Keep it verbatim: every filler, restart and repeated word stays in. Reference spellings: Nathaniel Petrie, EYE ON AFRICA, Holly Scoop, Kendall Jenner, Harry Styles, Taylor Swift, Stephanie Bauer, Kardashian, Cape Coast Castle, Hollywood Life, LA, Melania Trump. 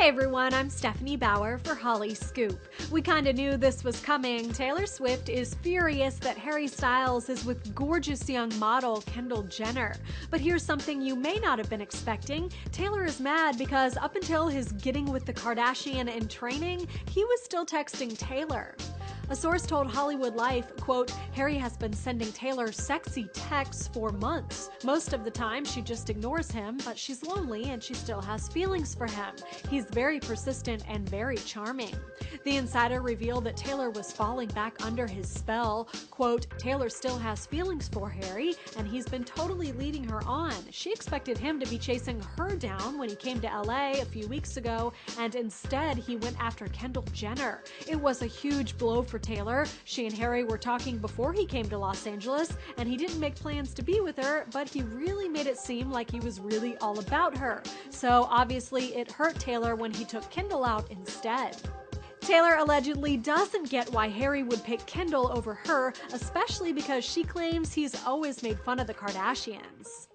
Hey everyone, I'm Stephanie Bauer for Holly Scoop. We kinda knew this was coming. Taylor Swift is furious that Harry Styles is with gorgeous young model Kendall Jenner. But here's something you may not have been expecting. Taylor is mad because up until his getting with the Kardashian and training, he was still texting Taylor. A source told Hollywood Life, quote, "Harry has been sending Taylor sexy texts for months. Most of the time she just ignores him, but she's lonely and she still has feelings for him. He's very persistent and very charming." The insider revealed that Taylor was falling back under his spell. Quote, "Taylor still has feelings for Harry and he's been totally leading her on. She expected him to be chasing her down when he came to L A a few weeks ago, and instead he went after Kendall Jenner. It was a huge blow for Taylor. She and Harry were talking before he came to Los Angeles, and he didn't make plans to be with her, but he really made it seem like he was really all about her. So obviously it hurt Taylor when he took Kendall out instead." Taylor allegedly doesn't get why Harry would pick Kendall over her, especially because she claims he's always made fun of the Kardashians.